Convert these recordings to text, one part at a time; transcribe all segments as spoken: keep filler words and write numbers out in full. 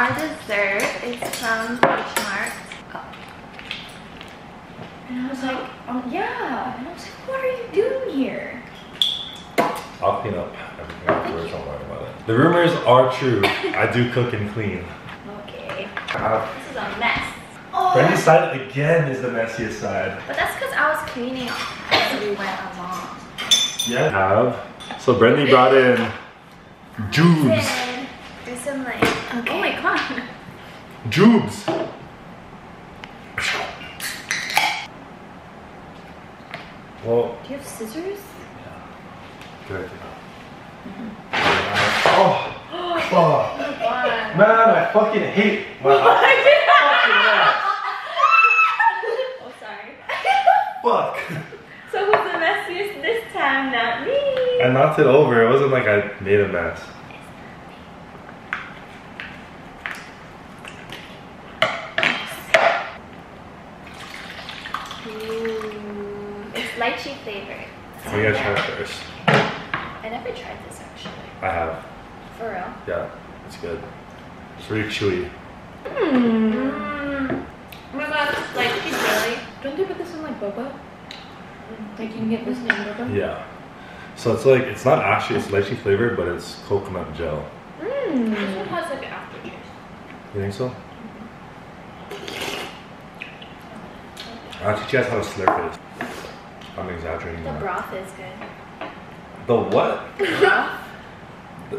our dessert is from March Mark's. Oh. And I was like, oh yeah. And I was like, what are you doing here? I'll clean up everything afterwards, don't worry about it. The rumors are true. I do cook and clean. Okay. Uh, this is a mess. Oh. Brendi's side again is the messiest side. But that's because I was cleaning as we went along. Yeah. Have. So Brendi brought in jubes. There's some like, okay. Oh my god. Jubes. Well. Do you have scissors? Yeah. Good idea. Mm-hmm. Oh. Oh. Oh. Man, I fucking hate my eyes. Oh, sorry. Fuck. So who's the messiest this time? Not me. I knocked it over. It wasn't like I made a mess. Ooh, it's lychee flavored. So we gotta try it first. I never tried this actually. I have. For real? Yeah, it's good. It's really chewy. Mmm. Oh my god, it's like cheese jelly. Don't they put this in like boba? Like you can get this in boba? Yeah. So it's like, it's not actually, it's lychee flavored, but it's coconut gel. Mmm. This one has like an aftertaste. You think so? Mm-hmm. I'll teach you guys how to slurp it. I'm exaggerating. The that. broth is good. The what? The broth? The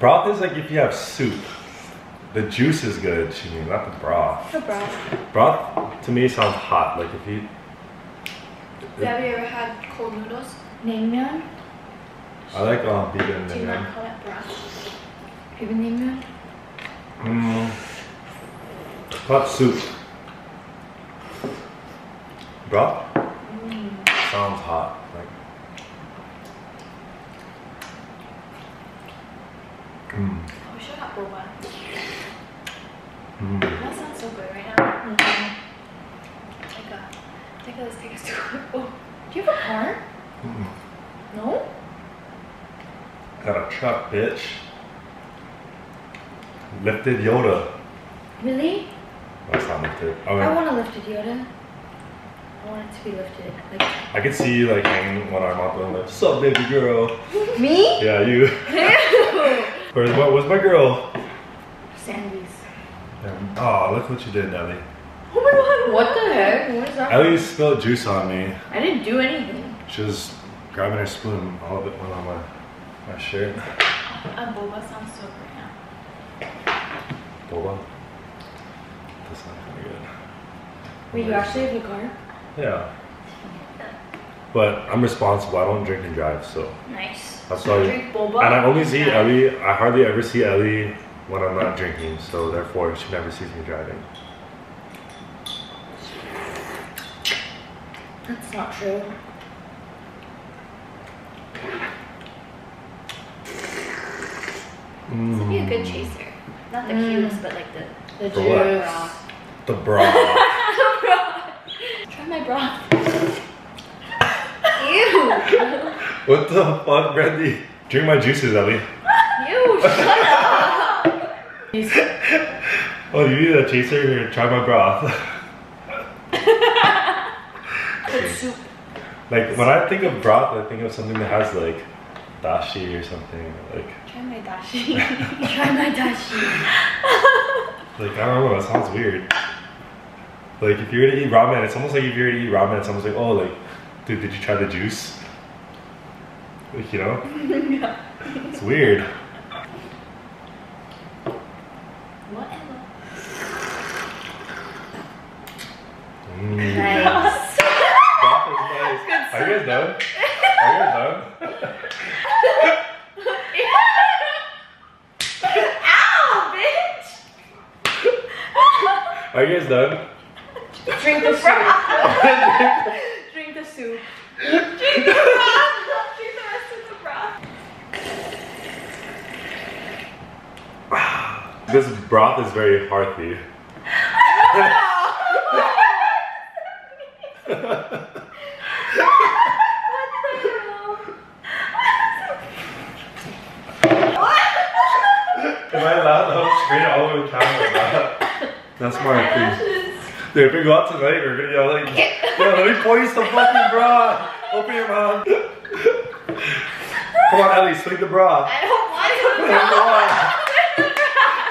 broth is like if you have soup. The juice is good, Shimi, not the broth. The broth. Broth to me sounds hot. Like if you. It, have you ever had cold noodles? Nae-myung. I like um, bibimbap nae-myung. Do you not call it broth? Bibimbap nae-myung? Mmm. Hot soup. Broth? Mm. Sounds hot. Like. Mmm. Oh, shut up, boba. Mm. That sounds so good right now. Mm -hmm. Take a, take a, let's take a scoop. Oh, do you have a car? Mm -mm. No? Got a truck, bitch. Lifted Yoda. Really? That's not lifted. I, mean, I want a lifted Yoda. I want it to be lifted. Like, I could see you like hanging one arm up and like, sup baby girl. Me? Yeah, you. Where's my, where's my girl? Sandy's. Oh, look what you did, Ellie. Oh my god, what the heck? What is that? Ellie spilled juice on me. I didn't do anything. She was grabbing her spoon, all of it went on my, my shirt. A boba sounds so good now. Boba? That sounds pretty good. Wait, you actually have a car? Yeah. But I'm responsible, I don't drink and drive, so. Nice. That's why. You drink boba? And I only see Ellie, I hardly ever see Ellie when I'm not drinking, so therefore she never sees me driving. That's not true. Mm. This would be a good chaser. Not the mm. cubes, but like the the broth. The broth. The broth. Try my broth. Ew. What the fuck, Brendi? Drink my juices, Ellie. Ew. Shut up. Oh, you need a chaser here? Try my broth. Soup. Like when I think of broth, I think of something that has like dashi or something. Like try my dashi. Try my dashi. Like I don't know. That sounds weird. Like if you were to eat ramen, it's almost like if you were to eat ramen, it's almost like oh, like dude, did you try the juice? Like you know, no. It's weird. Mm, nice. Broth is nice. Good. Are you guys done? Are you guys done? Ow, bitch! Are you guys done? Drink the broth. Drink the soup. Drink the broth. Drink the rest of the broth. This broth is very hearty. Am I allowed to straight all all over the camera. That's my opinion. Dude, if we go out tonight, we're gonna yell like, yo, let me point some fucking bra. Open your mouth. Come on, Ellie, swing the bra. I don't want to bra.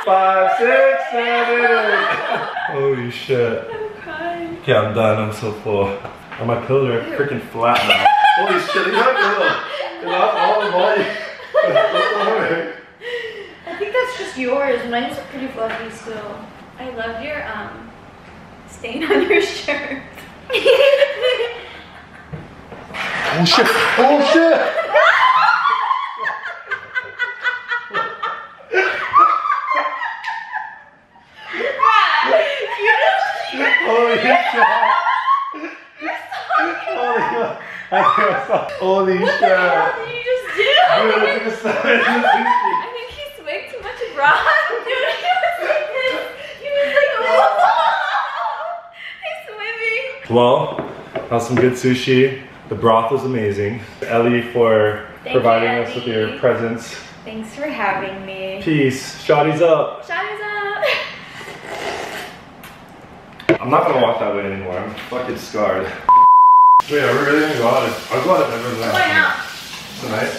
Come on. Five, six, seven, eight. Holy shit. I'm crying. Okay, I'm done. I'm so full. Oh, my pillows are freaking flat now. Holy shit, they got a pillow. They lost all the volume. I think that's just yours. Mine's pretty fluffy still. I love your, um... stain on your shirt. Oh shit! Oh shit! Holy shit! Holy shit! What the hell did you just do? I think he's way too much abroad. Dude, he was like this. He was like, oh. Well, that was some good sushi. The broth was amazing. Ellie, for Thank providing you, Ellie. us with your presence. Thanks for having me. Peace. Shotties up. Shotties up. I'm not gonna walk that way anymore. I'm fucking scarred. Wait, are we really gonna go out? I'll go out every night. Why not? Tonight?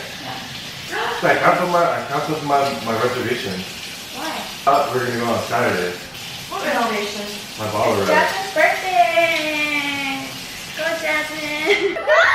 Yeah. I canceled my, I canceled my, my reservation. Why? I thought we were gonna go on Saturday. What reservation? My bottle ride. Jasmine's birthday! Go Jasmine!